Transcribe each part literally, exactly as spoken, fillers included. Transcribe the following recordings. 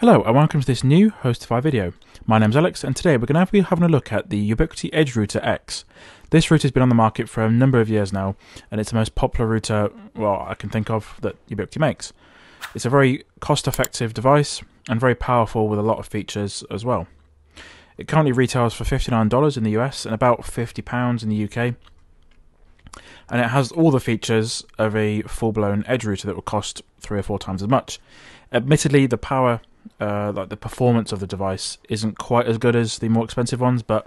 Hello and welcome to this new HostiFi video. My name's Alex and today we're going to be having a look at the Ubiquiti EdgeRouter X. This router has been on the market for a number of years now and it's the most popular router, well, I can think of that Ubiquiti makes. It's a very cost-effective device and very powerful with a lot of features as well. It currently retails for fifty-nine dollars in the U S and about fifty pounds in the U K. And it has all the features of a full-blown edge router that will cost three or four times as much. Admittedly, the power Uh, like the performance of the device isn't quite as good as the more expensive ones, but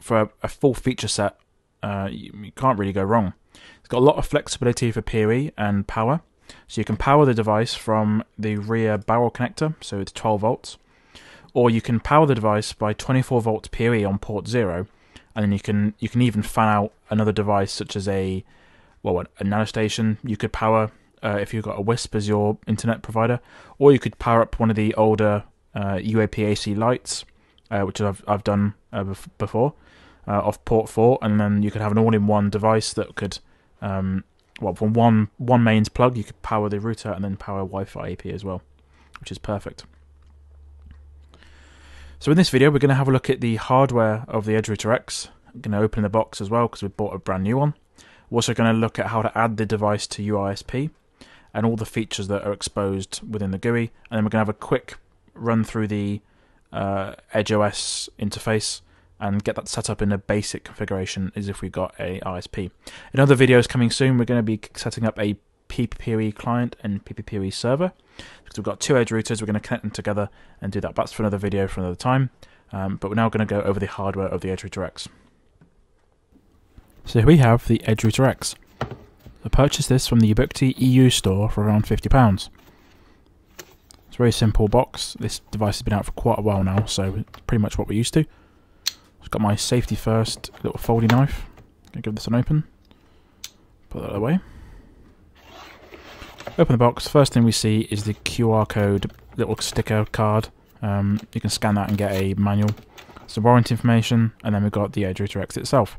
for a, a full feature set, uh, you, you can't really go wrong. It's got a lot of flexibility for P O E and power, so you can power the device from the rear barrel connector, so it's twelve volts, or you can power the device by twenty-four volts P O E on port zero, and then you can you can even fan out another device such as a well a nanostation. You could power. Uh, if you've got a U I S P as your internet provider, or you could power up one of the older uh, U A P A C lights, uh, which I've, I've done uh, bef before, uh, off port four, and then you could have an all-in-one device that could, um, well, from one, one mains plug, you could power the router and then power Wi-Fi A P as well, which is perfect. So in this video, we're going to have a look at the hardware of the EdgeRouter X. I'm going to open the box as well because we bought a brand new one. We're also going to look at how to add the device to U I S P. And all the features that are exposed within the G U I, and then we're going to have a quick run through the uh, EdgeOS interface and get that set up in a basic configuration as if we've got a I S P. In other videos coming soon, we're going to be setting up a P P P O E client and P P P O E server, because we've got two edge routers, we're going to connect them together and do that. That's for another video for another time, um, but we're now going to go over the hardware of the EdgeRouter X. So here we have the EdgeRouter X. I purchased this from the Ubiquiti E U store for around fifty pounds. It's a very simple box. This device has been out for quite a while now, so it's pretty much what we're used to. I've got my safety first little folding knife. I'm going to give this an open. Put that away. Open the box. First thing we see is the Q R code little sticker card. Um, you can scan that and get a manual. Some warranty information, and then we've got the EdgeRouter X itself.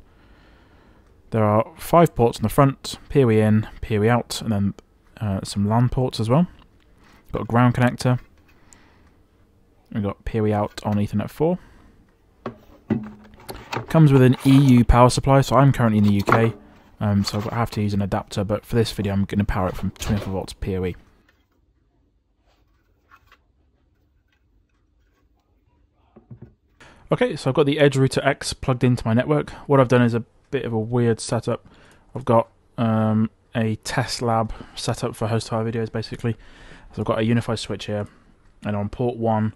There are five ports on the front, P O E in, P O E out, and then uh, some LAN ports as well. Got a ground connector. We've got P O E out on Ethernet four. Comes with an E U power supply, so I'm currently in the U K, um, so I have to use an adapter, but for this video I'm going to power it from twenty-four volts P O E. Okay, so I've got the EdgeRouter X plugged into my network. What I've done is a bit of a weird setup. I've got um, a test lab setup for HostiFi videos basically. So I've got a UniFi switch here, and on port one,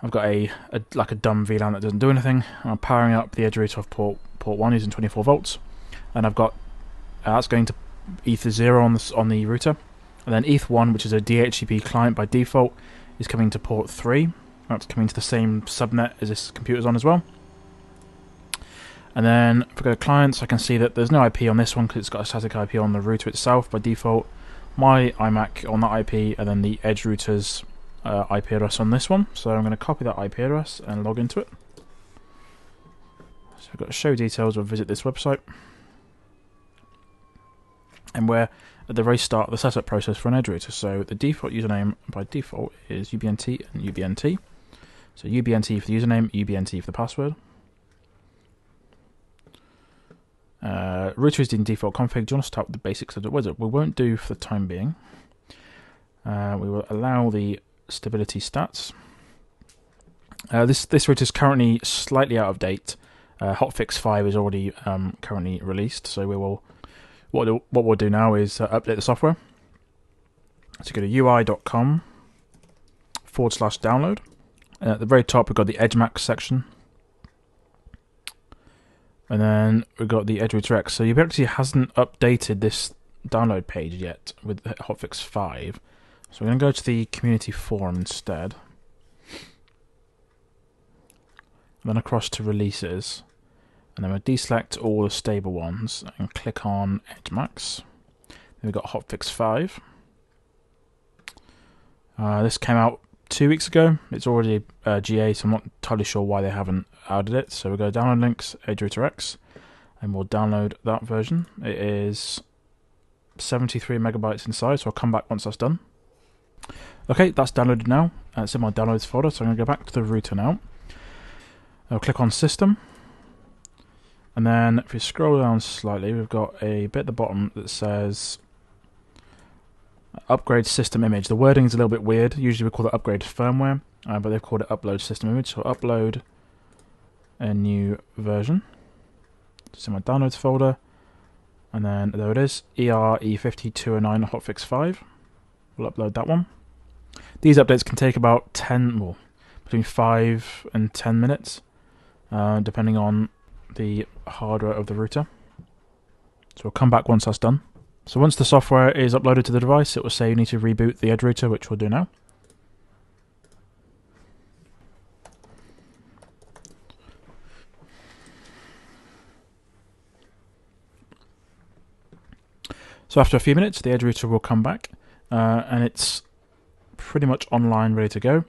I've got a, a like a dumb V LAN that doesn't do anything. I'm powering up the edge router off port port one using twenty-four volts, and I've got uh, that's going to Ether zero on the on the router, and then E T H one, which is a D H C P client by default, is coming to port three. That's coming to the same subnet as this computer's on as well. And then if I go to clients, I can see that there's no I P on this one because it's got a static I P on the router itself by default. My iMac on that I P, and then the edge router's uh, I P address on this one. So I'm going to copy that I P address and log into it. So I've got show details or visit this website. And we're at the very start of the setup process for an edge router. So the default username by default is U B N T and U B N T. So U B N T for the username, U B N T for the password. Uh, router is in default config. Do you want to start with the basic setup wizard? We won't do for the time being. Uh, we will allow the stability stats. Uh, this this router is currently slightly out of date. Uh, Hotfix five is already um, currently released, so we will. What do, what we'll do now is uh, update the software. So go to U I dot com forward slash download. And at the very top, we've got the EdgeMax section. And then we've got the EdgeRouter X. So Ubiquiti hasn't updated this download page yet with Hotfix five. So we're going to go to the community forum instead. And then across to releases. And then we'll deselect all the stable ones and click on EdgeMax. Then we've got Hotfix five. Uh, this came out two weeks ago. It's already uh, G A, so I'm not entirely sure why they haven't added it. So we'll go download links, EdgeRouter X, and we'll download that version. It is seventy-three megabytes in size, so I'll come back once that's done. Okay, that's downloaded now. Uh, it's in my downloads folder, so I'm going to go back to the router now. I'll click on System. And then if you scroll down slightly, we've got a bit at the bottom that says upgrade system image. The wording is a little bit weird. Usually we call it upgrade firmware, uh, but they've called it upload system image. So I'll upload a new version. It's in my downloads folder. And then there it is, E R E five two oh nine hotfix five. We'll upload that one. These updates can take about ten, well, between five and ten minutes, uh, depending on the hardware of the router. So we'll come back once that's done. So once the software is uploaded to the device, it will say you need to reboot the Edge router, which we'll do now. So after a few minutes, the Edge router will come back, uh, and it's pretty much online, ready to go.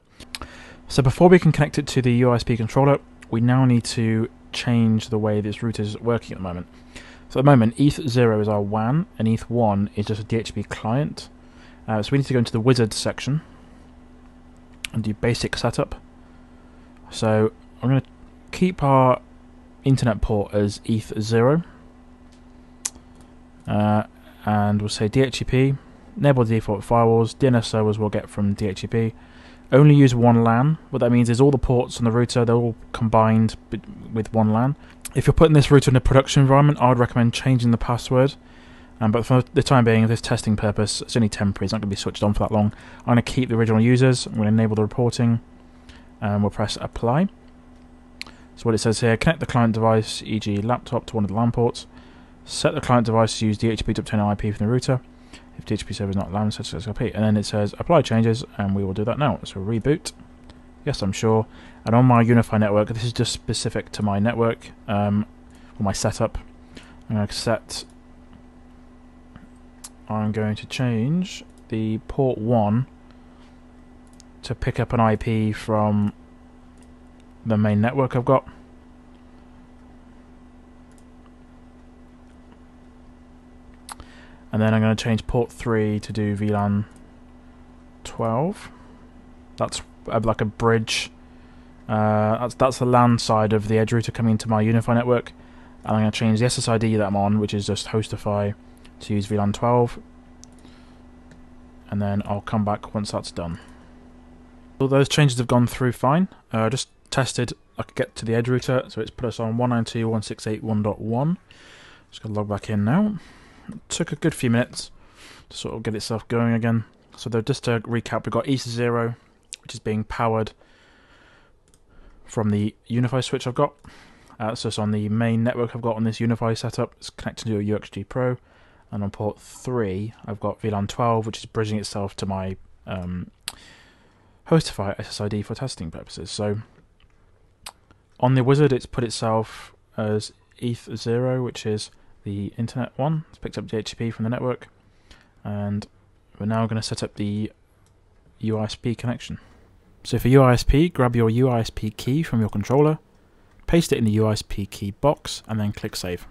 So before we can connect it to the U I S P controller, we now need to change the way this router is working at the moment. So at the moment, E T H zero is our W A N, and E T H one is just a D H C P client. Uh, so we need to go into the wizard section and do basic setup. So I'm going to keep our internet port as E T H zero, uh, and we'll say D H C P, enable default firewalls, D N S servers we'll get from D H C P. Only use one LAN. What that means is all the ports on the router, they're all combined with one LAN. If you're putting this router in a production environment, I would recommend changing the password. Um, but for the time being, for this testing purpose, it's only temporary. It's not going to be switched on for that long. I'm going to keep the original users. I'm going to enable the reporting. And we'll press apply. So what it says here, connect the client device, for example laptop, to one of the LAN ports. Set the client device to use D H C P to obtain an I P from the router. If D H C P server is not LAN, set to S L P. And then it says apply changes, and we will do that now. So reboot. Yes, I'm sure. And on my UniFi network, this is just specific to my network, um, or my setup. I'm going to set. I'm going to change the port one to pick up an I P from the main network I've got. And then I'm going to change port three to do V LAN twelve. That's like a bridge. Uh, that's, that's the LAN side of the Edge router coming into my UniFi network. And I'm going to change the S S I D that I'm on, which is just HostiFi, to use V LAN twelve. And then I'll come back once that's done. All those changes have gone through fine. I uh, just tested I could get to the Edge router, so it's put us on one ninety-two dot one sixty-eight dot one dot one. Just going to log back in now. It took a good few minutes to sort of get itself going again. So just to recap, we've got E T H zero, which is being powered from the UniFi switch I've got. Uh, so it's on the main network I've got on this UniFi setup. It's connected to a U X G Pro. And on port three, I've got V LAN twelve, which is bridging itself to my um, HostiFi S S I D for testing purposes. So on the wizard, it's put itself as E T H zero, which is the internet one. It's picked up D H C P from the network, and we're now going to set up the U I S P connection. So for U I S P, grab your U I S P key from your controller, paste it in the U I S P key box, and then click save.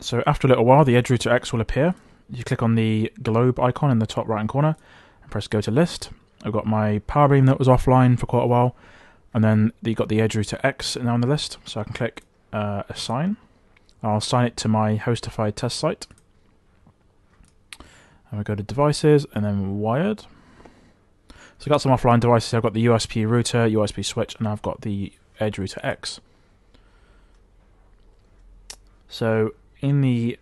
So after a little while, the EdgeRouter X will appear. You click on the globe icon in the top right hand corner and press go to list. I've got my PowerBeam that was offline for quite a while, and then you've got the EdgeRouter X now on the list, so I can click uh, assign. I'll assign it to my HostiFi test site. And we go to devices and then wired. So I've got some offline devices. I've got the U S P router, U S P switch, and I've got the EdgeRouter X. So in the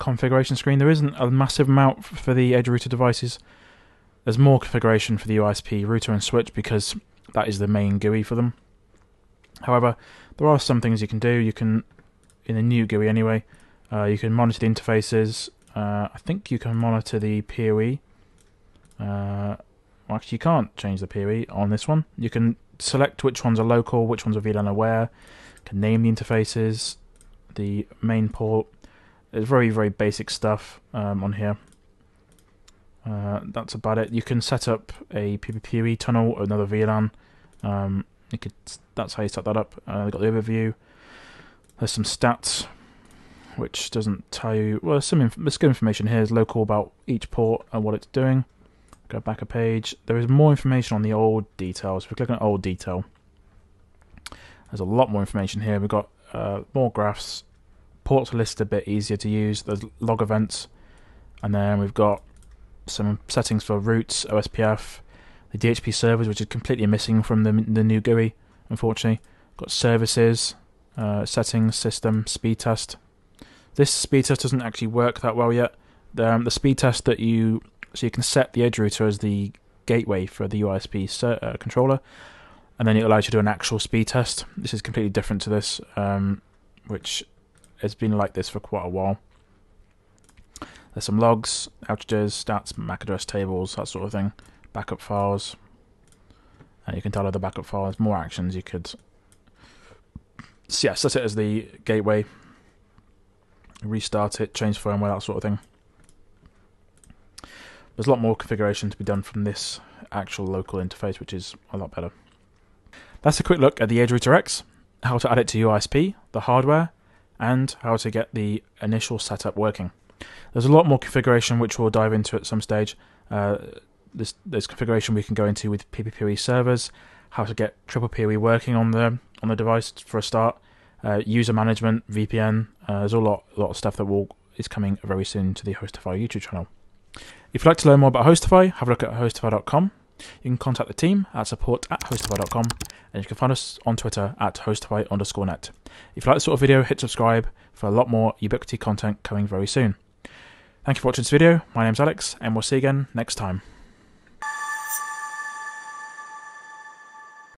configuration screen, there isn't a massive amount for the EdgeRouter devices. There's more configuration for the U S P router and switch because that is the main G U I for them. However, there are some things you can do. You can in the new G U I anyway, uh, you can monitor the interfaces. Uh, I think you can monitor the P O E. Uh, well, actually, you can't change the P O E on this one. You can select which ones are local, which ones are V LAN aware. You can name the interfaces, the main port. It's very, very basic stuff um, on here. Uh, that's about it. You can set up a P P P o E tunnel or another V LAN. Um, you could. That's how you set that up. Uh, I've got the overview. There's some stats, which doesn't tell you. Well, there's some inf there's good information here. There's local about each port and what it's doing. Go back a page. There is more information on the old details. If we click on old detail, there's a lot more information here. We've got uh, more graphs. Ports are listed a bit easier to use. There's log events. And then we've got some settings for routes, O S P F, the D H C P servers, which is completely missing from the, the new G U I, unfortunately. Got services, uh, settings, system, speed test. This speed test doesn't actually work that well yet. The, um, the speed test that you... So you can set the edge router as the gateway for the U I S P uh, controller, and then it allows you to do an actual speed test. This is completely different to this, um, which has been like this for quite a while. There's some logs, outages, stats, M A C address tables, that sort of thing, backup files. And you can download the backup files, more actions you could... So yeah, set it as the gateway, restart it, change firmware, that sort of thing. There's a lot more configuration to be done from this actual local interface, which is a lot better. That's a quick look at the EdgeRouter X, how to add it to U I S P, the hardware, and how to get the initial setup working. There's a lot more configuration which we'll dive into at some stage. Uh, this, this configuration we can go into with P P P O E servers, how to get triple P O E working on the on the device for a start, uh, user management, V P N. Uh, there's a lot lot of stuff that will is coming very soon to the HostiFi YouTube channel. If you'd like to learn more about HostiFi, have a look at HostiFi dot com. You can contact the team at support at HostiFi dot com, and you can find us on Twitter at HostiFi underscore net. If you like this sort of video, hit subscribe for a lot more Ubiquiti content coming very soon. Thank you for watching this video. My name's Alex, and we'll see you again next time.